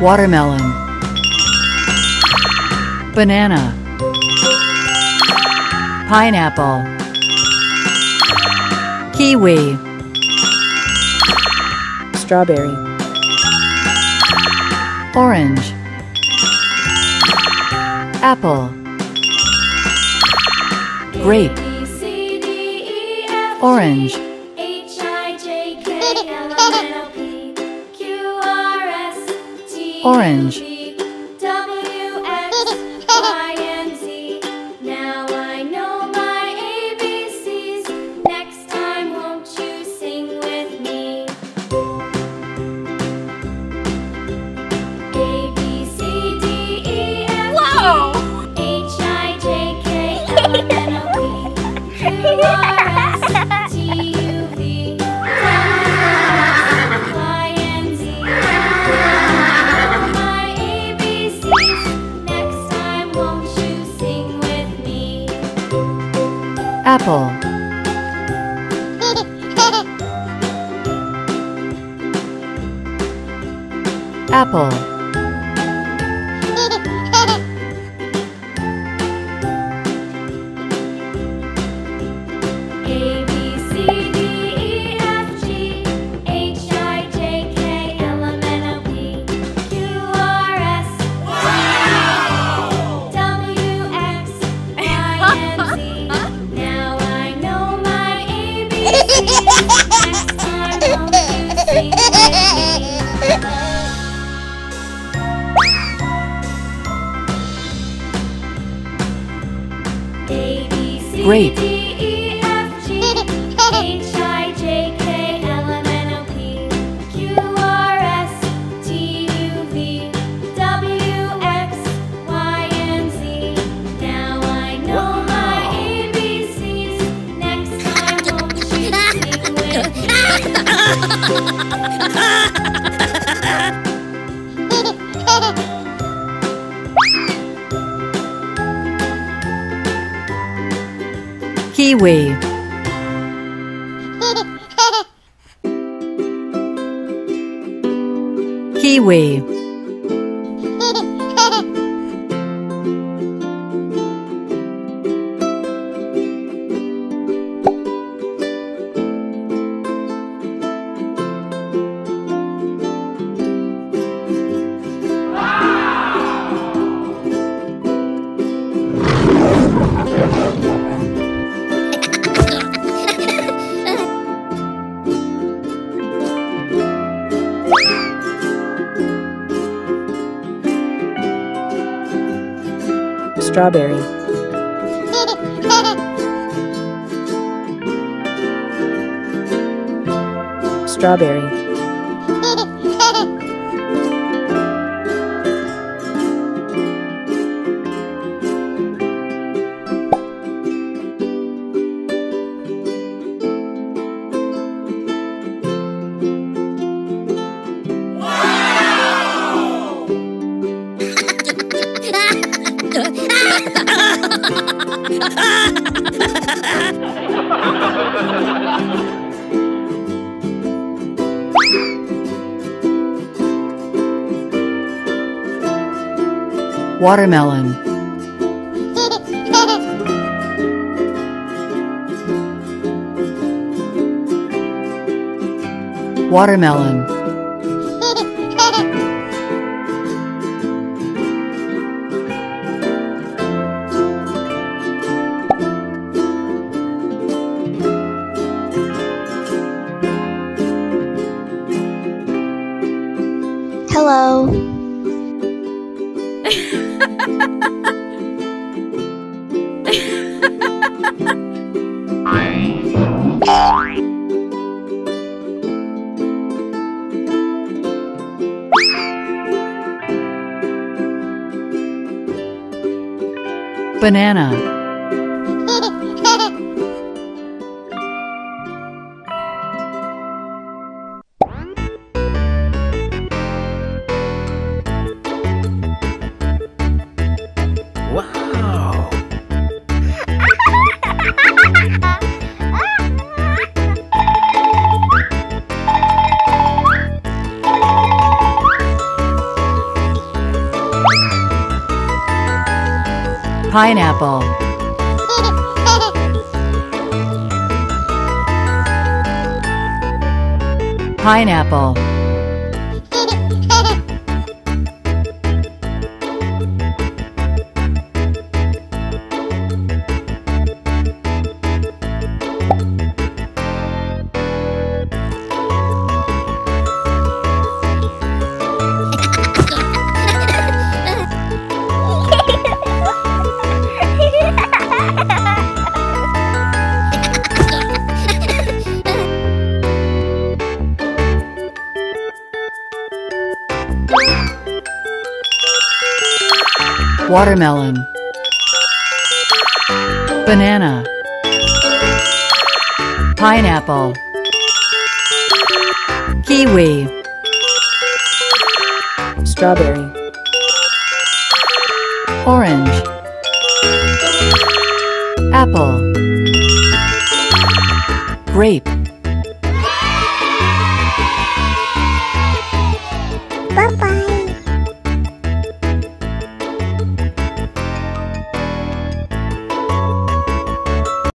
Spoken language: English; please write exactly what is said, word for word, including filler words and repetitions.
watermelon, banana, pineapple, kiwi, strawberry, orange, apple, grape, orange, orange, W X Y and Z. Now I know my A B Cs. Next time won't you sing with me? A B C D E F G H I J K L M N O P Q R S T U. Apple, apple, A, B, C, D, E, F, G, H, I, J, K, L, M, N, O, P, Q, R, S, wow! W, X, Y, and Z. Grape, H I J K L M N O P Q R S T U V W X Y and Z. Now I know my A B Cs. Next time won't you sing with me? Kiwi, kiwi, strawberry, strawberry, watermelon, watermelon, hello. Banana, wow. pineapple. Pineapple. Watermelon, banana, pineapple, kiwi, strawberry, orange, apple, grape. Bye-bye.